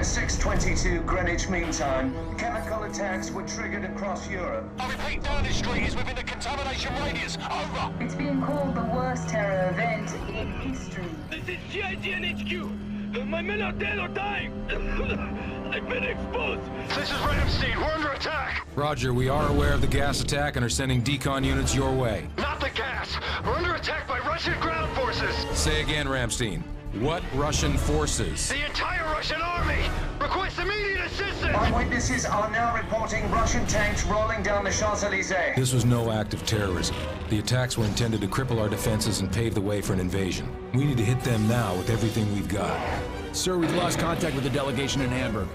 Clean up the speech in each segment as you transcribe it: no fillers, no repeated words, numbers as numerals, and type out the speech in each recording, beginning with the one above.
At 6:22 Greenwich Mean Time, chemical attacks were triggered across Europe. I repeat, Downing Street is within the contamination radius. Over. It's being called the worst terror event in history. This is G.I.G.N. HQ. My men are dead or dying. I've been exposed. This is Ramstein. We're under attack. Roger, we are aware of the gas attack and are sending decon units your way. Not the gas. We're under attack by Russian ground forces. Say again, Ramstein. What Russian forces? The entire Russian army! Request immediate assistance! Eyewitnesses are now reporting Russian tanks rolling down the Champs Elysees. This was no act of terrorism. The attacks were intended to cripple our defenses and pave the way for an invasion. We need to hit them now with everything we've got. Sir, we've lost contact with the delegation in Hamburg.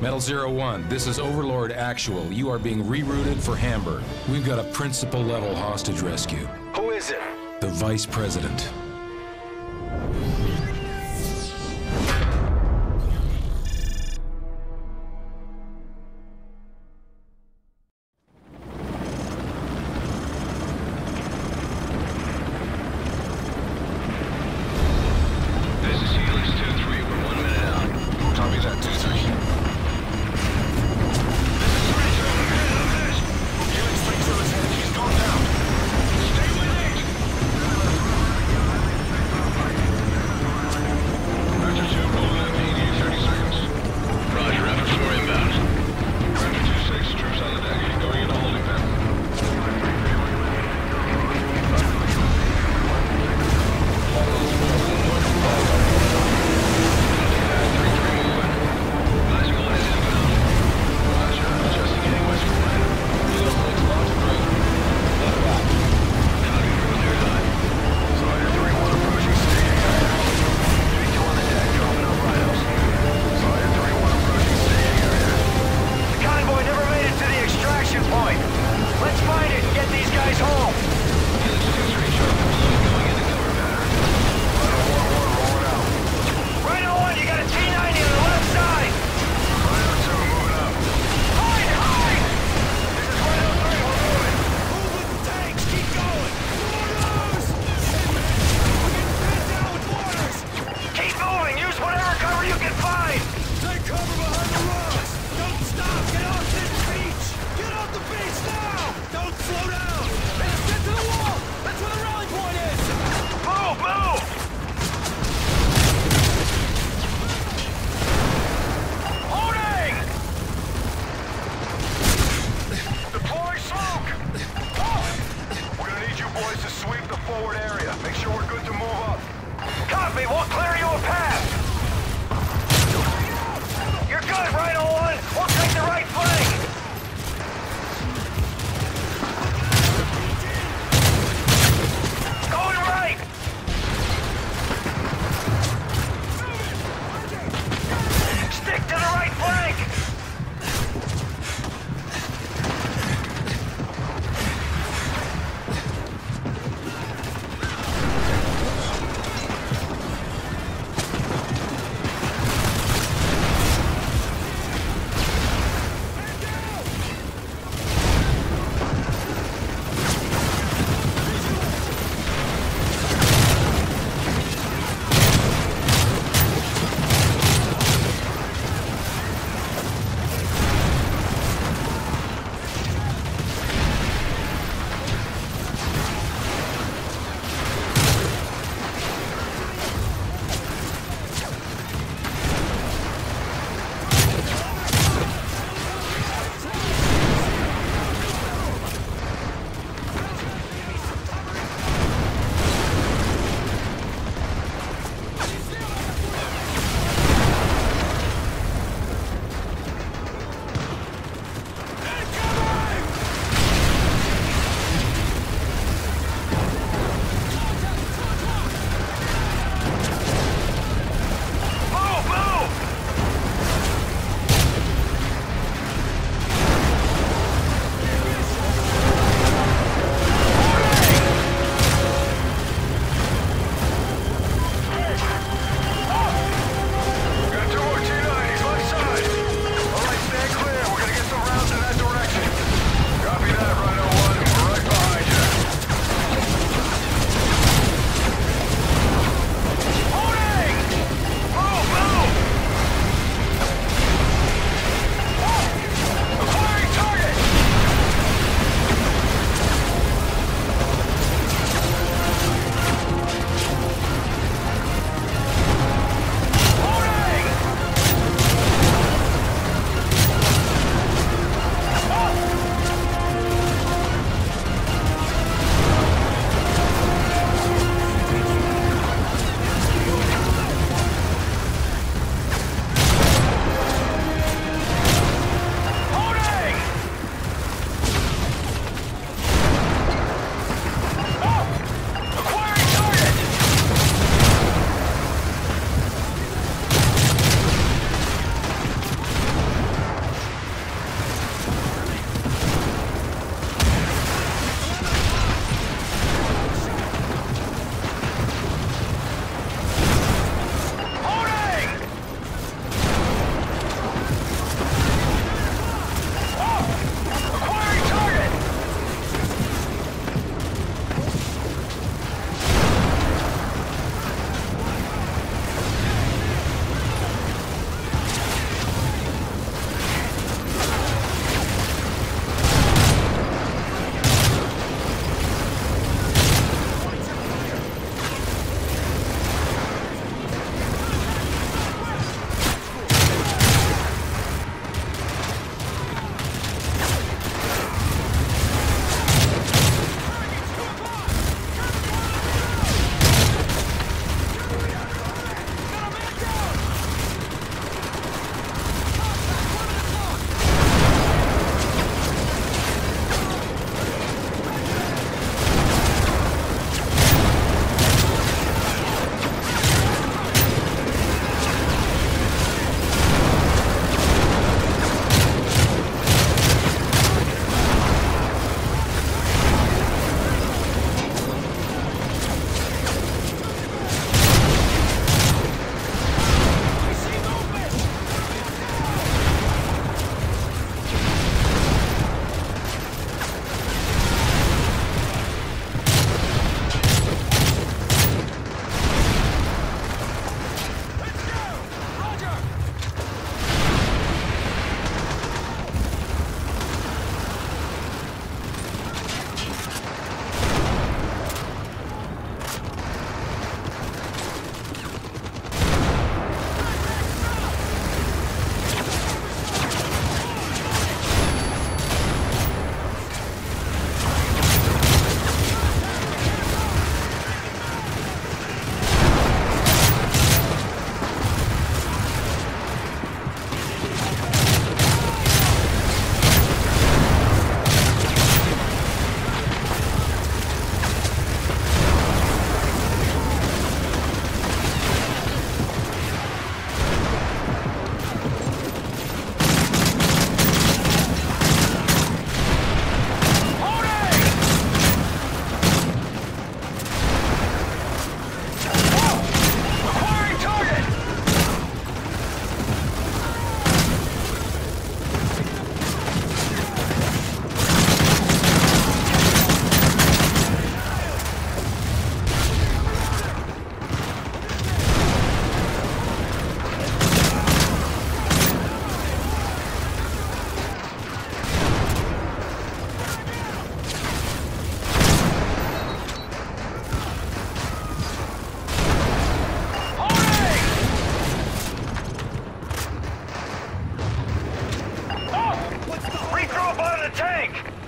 Metal 01, this is Overlord Actual. You are being rerouted for Hamburg. We've got a principal-level hostage rescue. Who is it? The Vice President.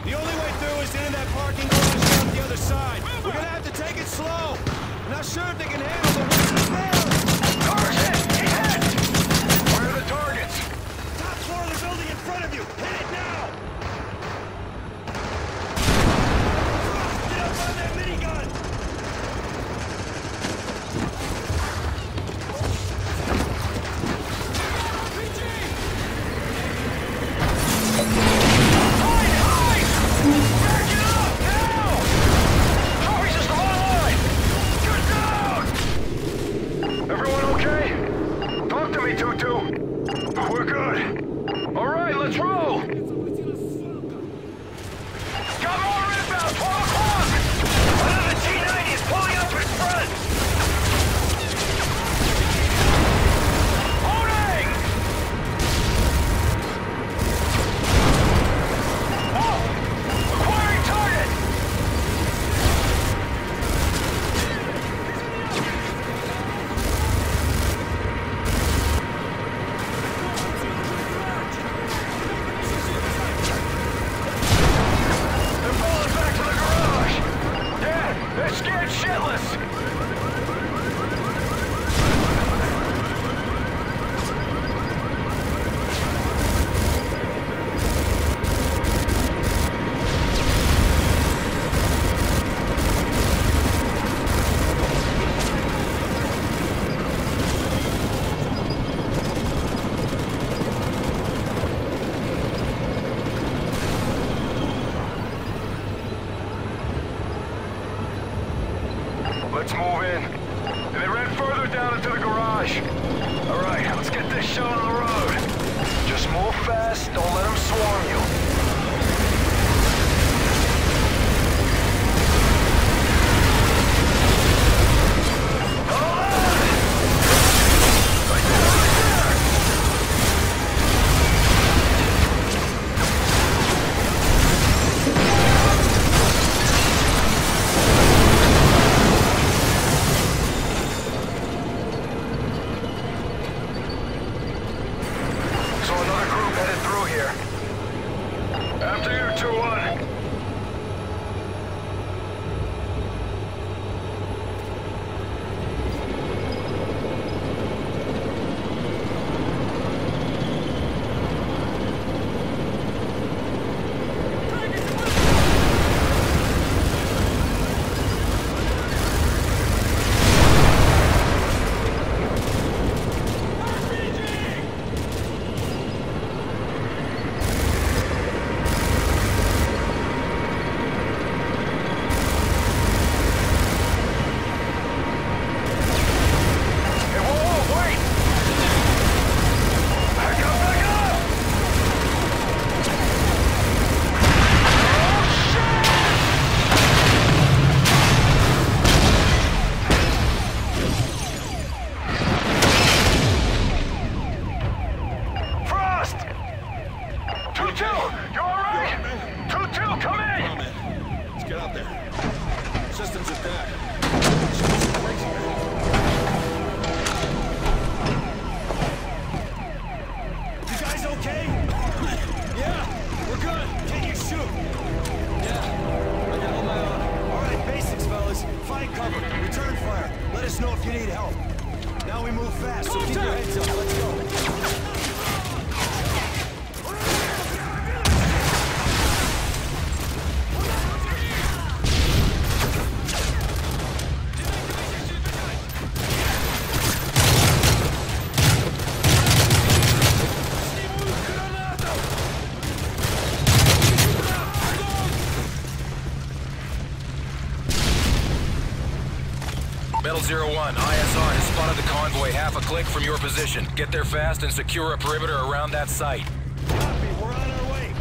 The only way through is into that parking garage on the other side. We're gonna have to take it slow. I'm not sure if they can handle the ones in there. Car's hit! He hit! Where are the targets? Top floor of the building in front of you. Hit it now! Get up on that minigun! Metal 01, ISR has spotted the convoy half a click from your position. Get there fast and secure a perimeter around that site. Copy, we're on our way.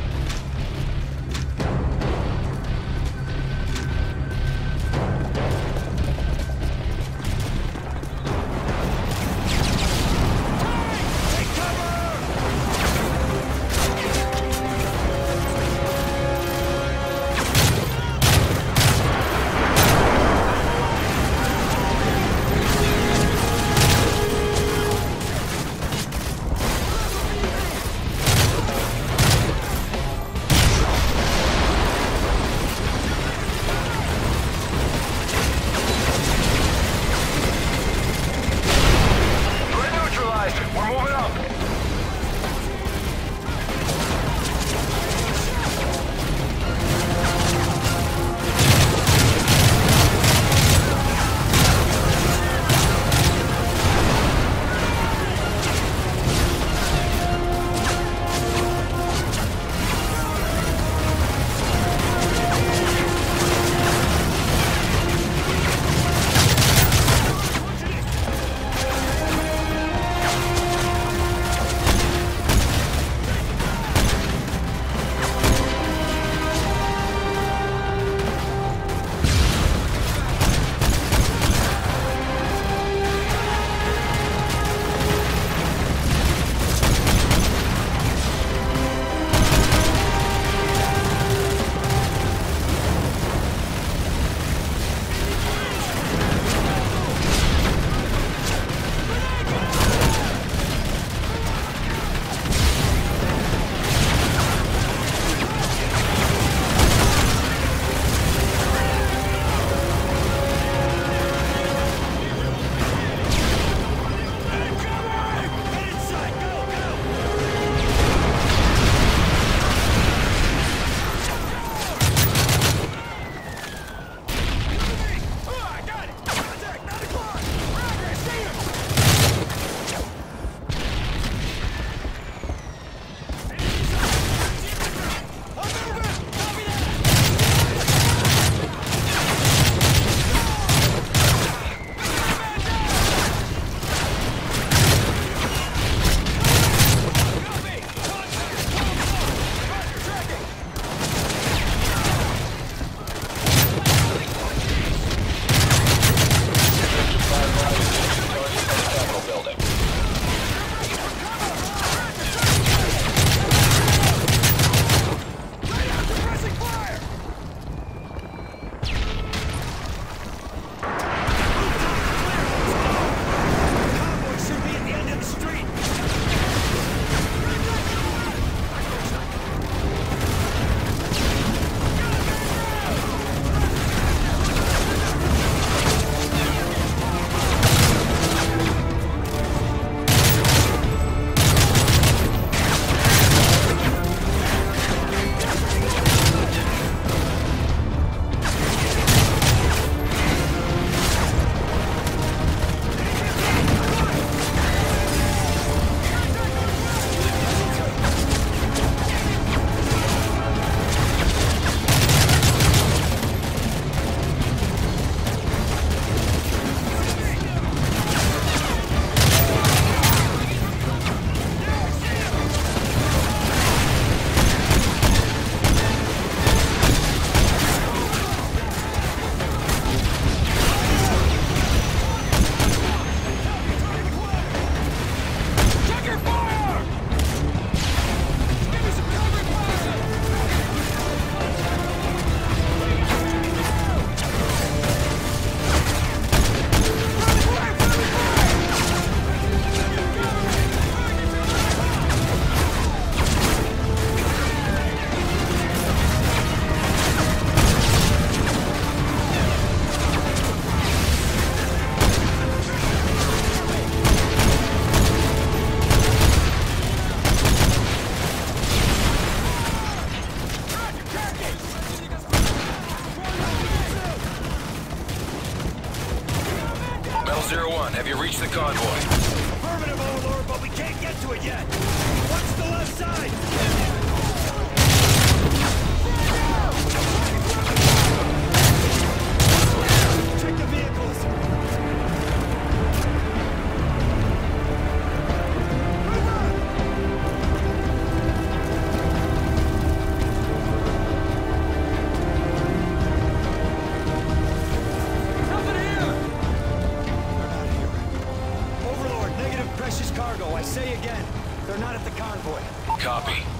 convoy. Affirmative, Overlord, but we can't get to it yet. Watch the left side.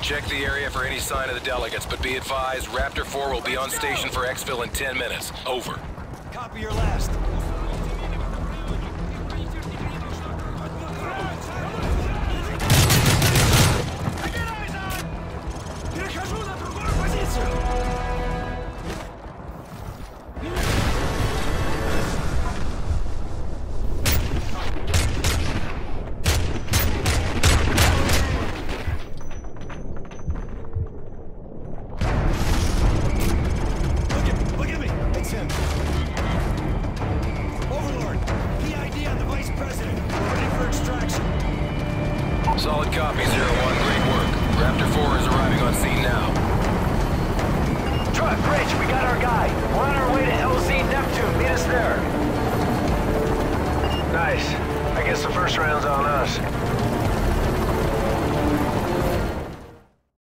Check the area for any sign of the delegates, but be advised, Raptor 4 will be on station for Xville in 10 minutes. Over. Copy your last. I guess the first round's on us.